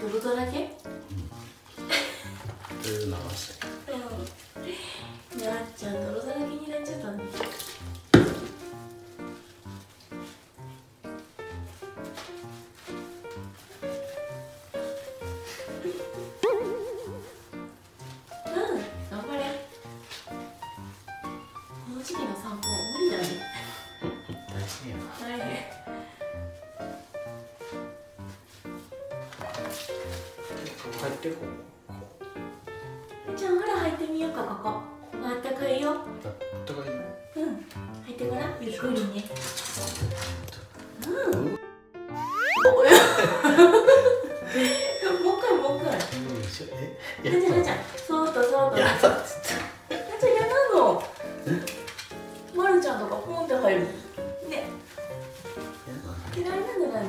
どぶとだけ、うん、流してうんなっちゃん泥だらけになっちゃったんです。入ってこう。じゃあほら入ってみようか。ここあったかいよ。あったかい。うん、入ってごらん、ゆっくりね。うん、おやもう一回もう一回。なちゃんそうとそうとやだっつってなちゃんやだの。まるちゃんとかポンって入るね。嫌いなんじゃないの。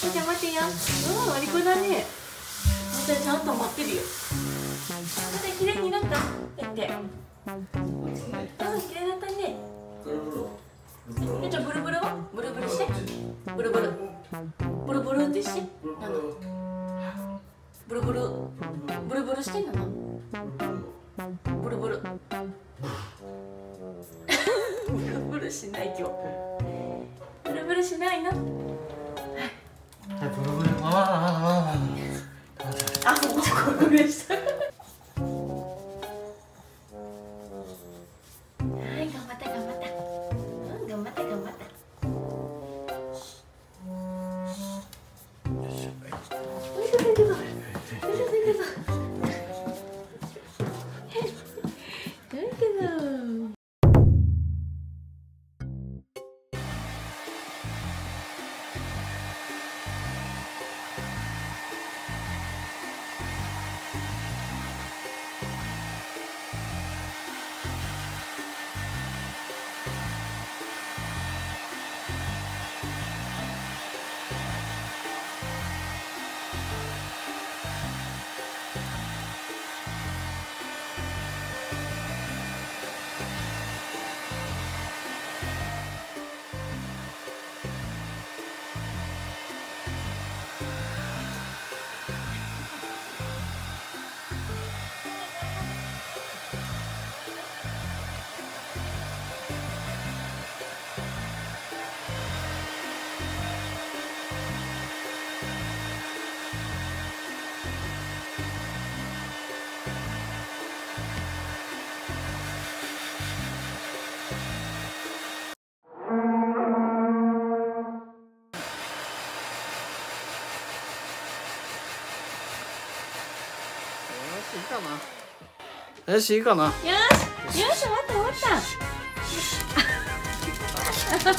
待て待てや、うん、アリクだね。またちゃんと待ってるよ。また綺麗になった。待って。うん、綺麗だったね。ブルブル。じゃあブルブルは？ブルブルして。ブルブル。ブルブルってして。なんだ。ブルブル。ブルブルしてなんだ。ブルブル。ブルブルしない今日。ブルブルしないな。ブルブル、ああもうブルブルした。はい、頑張った頑張った。うん、頑張った頑張った。よし、いいかな。よし、よし、終わった、終わった。終わった、終わ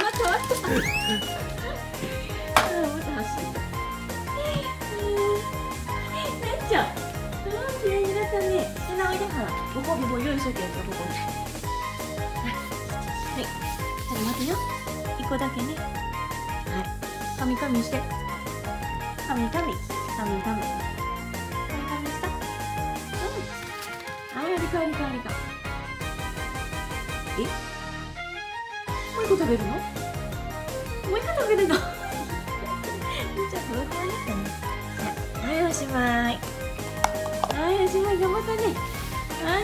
った。また走る。なっちゃん。うん、綺麗になったね。え、なおいだから、ご褒美も用意しとけよ、ご褒美。はい、ちょっと待てよ。一個だけね。はい、かみかみして。かみかみ、かみかみ。ありか。え？もう一個食べるの？もう一個食べるの？じゃあふわふわですかね。はい、おしまい。はい、おしまい。頑張ったね。はい、